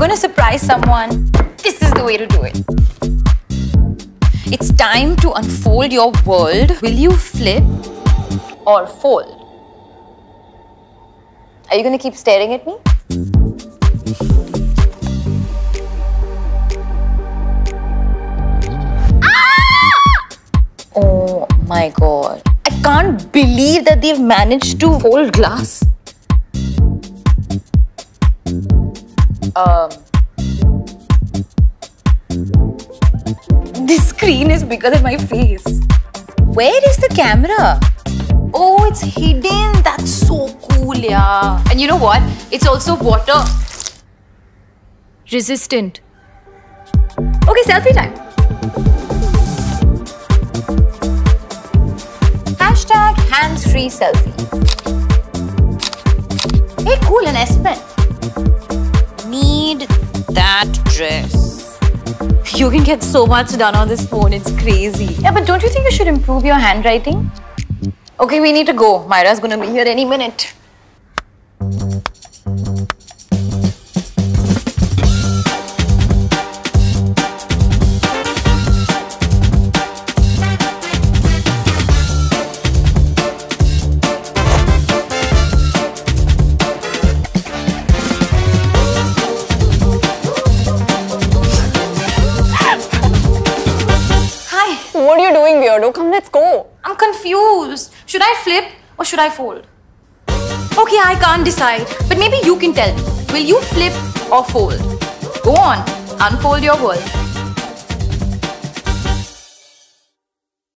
going to surprise someone, this is the way to do it. It's time to unfold your world. Will you flip or fold? Are you going to keep staring at me? Oh my God. I can't believe that they've managed to fold glass. This screen is bigger than my face. Where is the camera? Oh, it's hidden. That's so cool, yeah. And you know what? It's also water resistant. Okay, selfie time. Hashtag hands-free selfie. Hey, cool, an S Pen. Need that dress. You can get so much done on this phone, it's crazy. Yeah, but don't you think you should improve your handwriting? Okay, we need to go. Myra's gonna be here any minute. What are you doing, weirdo? Come, let's go. I'm confused. Should I flip or should I fold? Okay, I can't decide. But maybe you can tell me. Will you flip or fold? Go on. Unfold your world.